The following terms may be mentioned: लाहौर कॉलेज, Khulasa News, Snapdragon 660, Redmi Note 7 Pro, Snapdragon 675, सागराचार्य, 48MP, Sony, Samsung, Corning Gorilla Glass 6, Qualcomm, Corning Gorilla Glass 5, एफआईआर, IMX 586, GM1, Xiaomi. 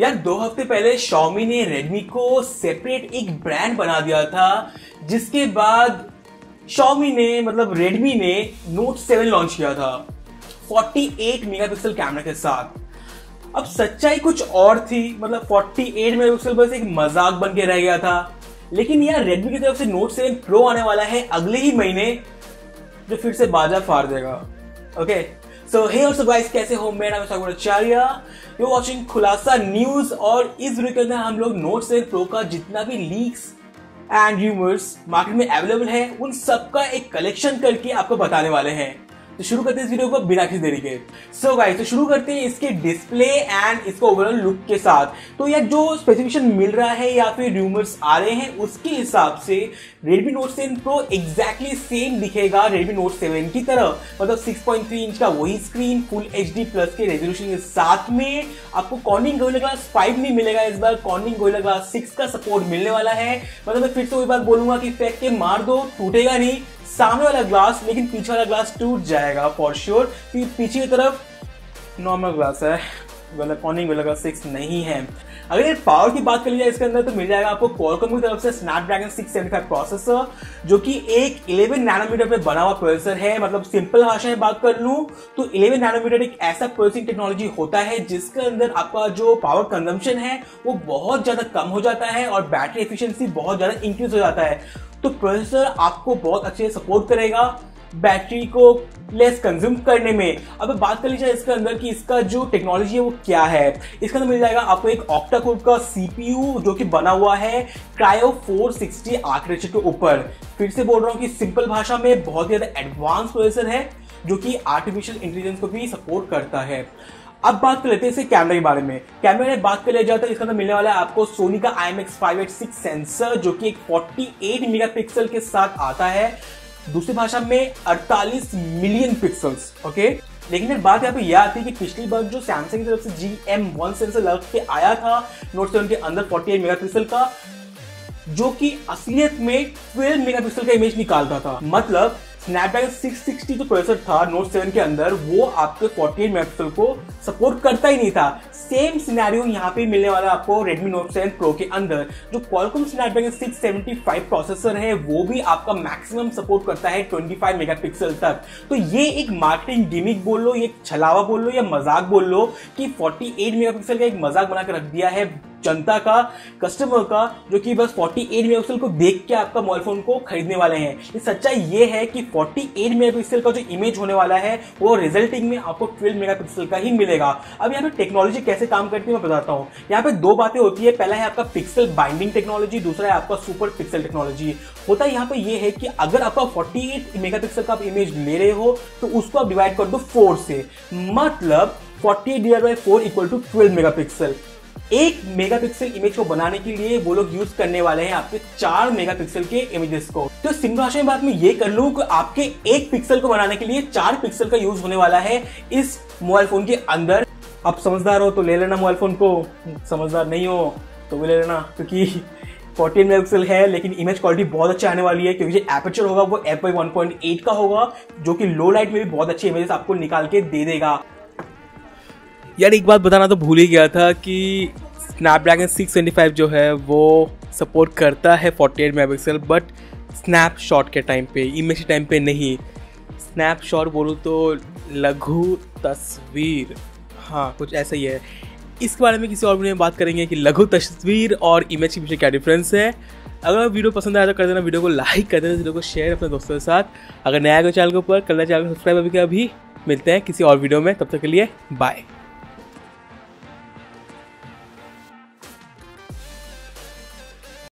यार 2 हफ्ते पहले Xiaomi ने Redmi को सेपरेट एक ब्रांड बना दिया था, जिसके बाद Xiaomi ने मतलब Redmi ने Note 7 लॉन्च किया था 48 मेगापिक्सल कैमरा के साथ। अब सच्चाई कुछ और थी, मतलब 48 मेगापिक्सल बस एक मजाक बन के रह गया था। लेकिन यार Redmi की तरफ से Note 7 Pro आने वाला है अगले ही महीने, जो फिर से बाजा फाड़ देगा। Okay so hey what's up guys, कैसे हो? मेरा नाम सागराचार्य, यू आर वाचिंग खुलासा न्यूज। और इस वीडियो के अंदर हम लोग Note 7 Pro का जितना भी लीक्स एंड रूमर्स मार्केट में अवेलेबल है उन सबका एक कलेक्शन करके आपको बताने वाले हैं। तो शुरू करते हैं इस वीडियो को बिना किसी देरी के। सो गाइस तो शुरू करते हैं इसके डिस्प्ले एंड इसका ओवरऑल लुक के साथ। तो यार जो स्पेसिफिकेशन मिल रहा है या फिर रूमर्स आ रहे हैं उसके हिसाब से Redmi Note 7 Pro exactly same दिखेगा Redmi Note 7 की तरह, मतलब 6.3 इंच का वही स्क्रीन फुल HD प्लस के रेजोल्यूशन के साथ में। आपको Corning Gorilla Glass 5 नहीं मिलेगा इस बार, Corning Gorilla Glass 6 का सपोर्ट मिलने वाला है। मतलब मैं फिर से वही बात बोलूंगा कि फेंक के मार दो, टूटेगा नहीं सामने वाला ग्लास, लेकिन पीछे वाला ग्लास टूट जाएगा फॉर श्योर, क्योंकि पीछे की तरफ नॉर्मल ग्लास है, Corning Gorilla Glass 6 नहीं है। अगर ये पावर की बात कर ली जाए इसके अंदर तो मिल जाएगा आपको Qualcomm की तरफ से Snapdragon 675 प्रोसेसर, जो कि एक 11 नैनोमीटर पे बना हुआ प्रोसेसर है। मतलब सिंपल भाषा में बात कर लूं तो 11 नैनोमीटर एक ऐसा प्रोसेसिंग टेक्नोलॉजी होता है जिसके अंदर आपका जो पावर कंजम्पशन है वो बहुत ज्यादा कम हो जाता है और बैटरी एफिशिएंसी बहुत ज्यादा इंक्रीज हो जाता है। तो प्रोसेसर आपको बहुत अच्छे से सपोर्ट करेगा बैटरी को लेस कंज्यूम करने में। अब बात कर लीजिए इसके अंदर कि इसका जो टेक्नोलॉजी है वो क्या है। इसके अंदर मिल जाएगा आपको एक ऑक्टा कोर का CPU जो कि बना हुआ है क्रायो 460 आर्किटेक्चर के ऊपर। फिर से बोल रहा हूँ कि सिंपल भाषा में बहुत ज्यादा एडवांस प्रोसेसर है जो कि आर्टिफिशियल इंटेलिजेंस को भी सपोर्ट करता है। अब बात कर लेते हैं इसके कैमरे के बारे में। कैमरे में बात कर लिया जाए तो इसके अंदर मिलने वाला है आपको सोनी का IMX 586 सेंसर जो कि एक 48 मेगापिक्सल के साथ आता है, दूसरी भाषा में 48 मिलियन पिक्सल्स। ओके लेकिन यार बात यहाँ पे याद आती है कि पिछली बार जो सैमसंग की तरफ से GM1 सेंसर लग के आया था Note 7 के अंदर 48 मेगापिक्सल का, जो कि असलियत में 12 मेगापिक्सल का इमेज निकालता था। मतलब Snapdragon 660 जो प्रोसेसर था Note 7 के अंदर वो आपके 48 मेगापिक्सल को सपोर्ट करता ही नहीं था। सेम सिनेरियो यहाँ पे मिलने वाला आपको Redmi Note 7 Pro के अंदर। जो Qualcomm Snapdragon 675 प्रोसेसर है वो भी आपका मैक्सिमम सपोर्ट करता है 25 मेगापिक्सल तक। तो ये एक मार्केटिंग गिमिक बोल लो, ये छलावा बोल लो या मजाक बोल लो कि 48 मेगापिक्सल का एक मजाक बनाकर रख दिया है जनता का, कस्टमर का, जो कि बस 48 मेगापिक्सल को देख के आपका मोबाइल फोन को खरीदने वाले हैं। सच्चाई ये है कि 48 मेगापिक्सल का जो इमेज होने वाला है वो रिजल्टिंग में आपको 12 मेगापिक्सल का ही मिलेगा। अब यहाँ पे टेक्नोलॉजी कैसे काम करती है मैं बताता हूँ। यहाँ पे दो बातें होती है, पहला है आपका पिक्सल बाइंडिंग टेक्नोलॉजी, दूसरा है आपका सुपर पिक्सल टेक्नोलॉजी। होता यहाँ पे ये है कि अगर आपका 48 मेगापिक्सल का आप इमेज ले रहे हो तो उसको आप डिवाइड कर दो 4 से, मतलब 48 divided by 4 equal to 12 megapixel. 1 megapixel image को बनाने के लिए वो लोग यूज करने वाले हैं आपके 4 मेगापिक्सल के इमेजेस को। तो सिंपल भाषा में बात मैं ये कर लूं कि आपके 1 पिक्सल को बनाने के लिए 4 पिक्सल का यूज होने वाला है इस मोबाइल फोन के अंदर। आप समझदार हो तो ले लेना मोबाइल फोन को, समझदार नहीं हो तो भी ले लेना, क्योंकि 48 मेगापिक्सल है लेकिन इमेज क्वालिटी बहुत अच्छी आने वाली है, क्योंकि जो एपर्चर होगा वो f/1.8 का होगा जो कि लो लाइट में भी बहुत अच्छी इमेजेस आपको निकाल के दे देगा। यार एक बात बताना तो भूल ही गया था कि Snapdragon 675 जो है वो सपोर्ट करता है 48 मेगापिक्सल बट स्नैपशॉट के टाइम पे, इमेज के टाइम पे नहीं। स्नैपशॉट बोलूँ तो लघु तस्वीर, हाँ कुछ ऐसा ही है। इसके बारे में किसी और वीडियो में बात करेंगे कि लघु तस्वीर और इमेज के बीच में क्या डिफरेंस है। अगर वीडियो पसंद आया तो कर देना वीडियो को लाइक, कर देना वीडियो को शेयर अपने दोस्तों के साथ। अगर नया आया चैनल के ऊपर कर लेना, चैनल को सब्सक्राइब अभी। मिलते हैं किसी और वीडियो में, तब तक के लिए बाय।